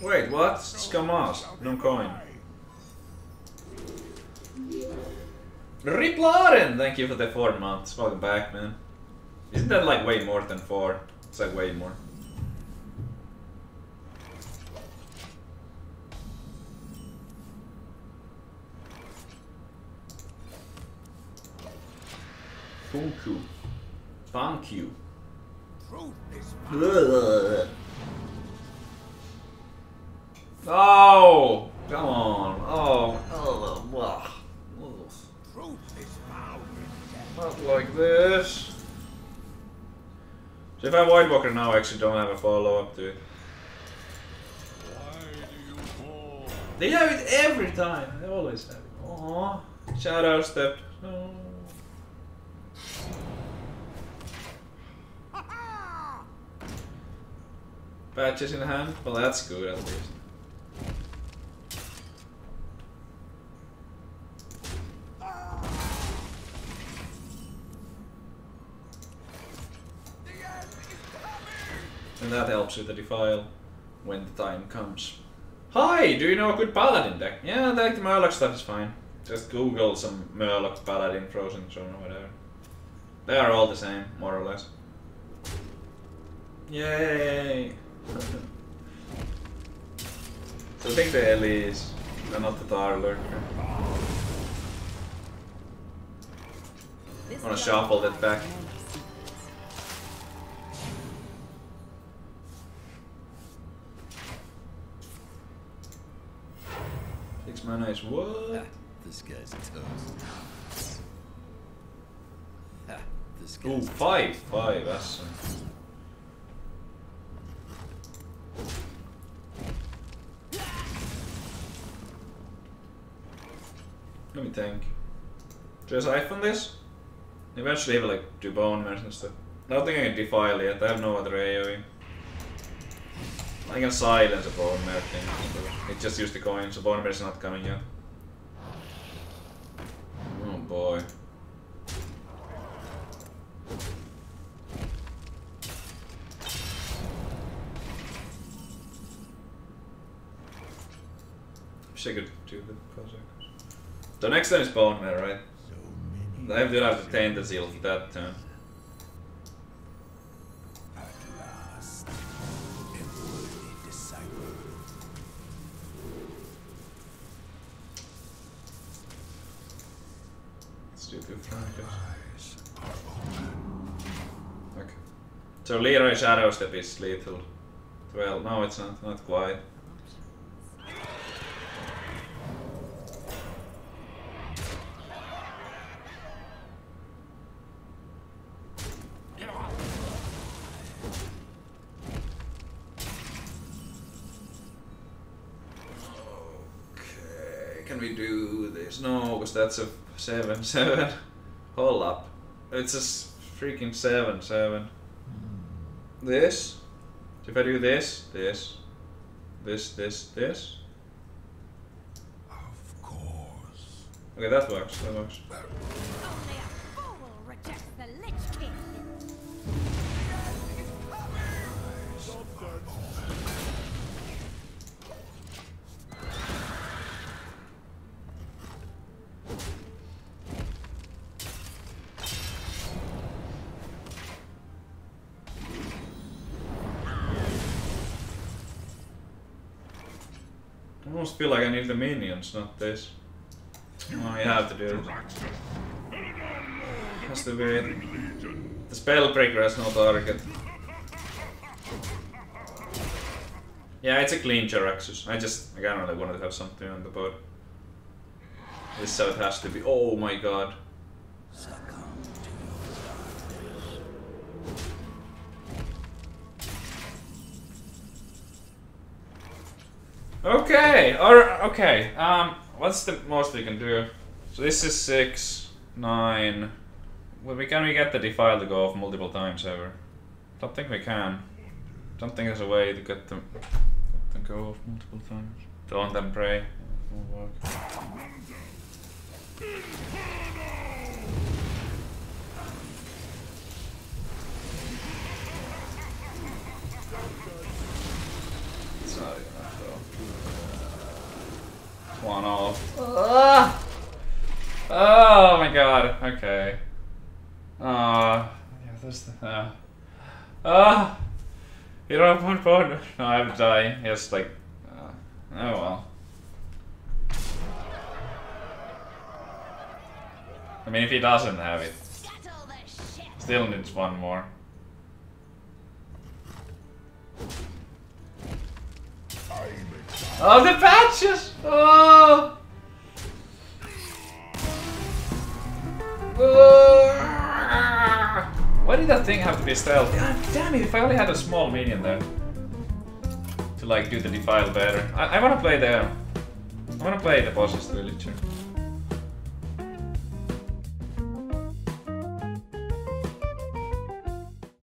Wait, what? Scamas, no coin. Riplaren! Thank you for the 4 months. Welcome back, man. Isn't that like way more than 4? It's like way more. Funku. Thank you. Oh! Come on. Oh. Not like this. So if I White Walker now, I actually don't have a follow-up to it. They have it every time. They always have it. Aww. Shadow Step. No. Patches in hand? Well, that's good at least. And that helps with the defile when the time comes. Hi! Do you know a good paladin deck? Yeah, like the Murloc stuff is fine. Just Google some Murloc paladin, Frozen Throne or whatever. They are all the same, more or less. Yay! So I think the Ellie's, and not the Tar Lurker. I'm gonna shuffle that back. Nice. What? Ha, this guy's toast. Ha, this guy's toast. Ooh, five, that's let me think. Just iPhone this? Eventually I will like do bonemare and stuff. I don't think I can defile yet, I have no other AoE. I can silence a bonemare thing. It just used the coin, so bonemare is not coming yet. Oh boy. Wish I could do the project. So next time is bonemare, right? I have to have the tendency of that turn. Okay. So Leroy Shadow Step is lethal. Well, no, it's not quite. Okay, can we do this? No, because that's a 7/7. Hold up. It's a freaking 7/7. This? If I do this. Of course. Okay, that works. I almost feel like I need the minions, not this. Oh, you have to do it. That's the way. The Spellbreaker has no target. Yeah, it's a clean Jaraxxus. I kind of really wanted to have something on the board. This is how it has to be. Oh my god. Okay, what's the most we can do? So this is 6, 9. Can we get the defile to go off multiple times ever? Don't think we can. Don't think there's a way to get them to go off multiple times. Don't then pray. It won't work. Sorry, one off. Ugh. Oh my god. Okay. Yeah, there's the... you don't have one bone. No, I have to die. Yes, like... oh well. I mean, if he doesn't have it. Still needs one more. Oh, the patches! Oh! Why did that thing have to be stealth? God damn it, if I only had a small minion there. To like do the defile better. I wanna play the bosses really too.